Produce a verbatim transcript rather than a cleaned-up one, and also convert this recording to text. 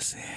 Yes,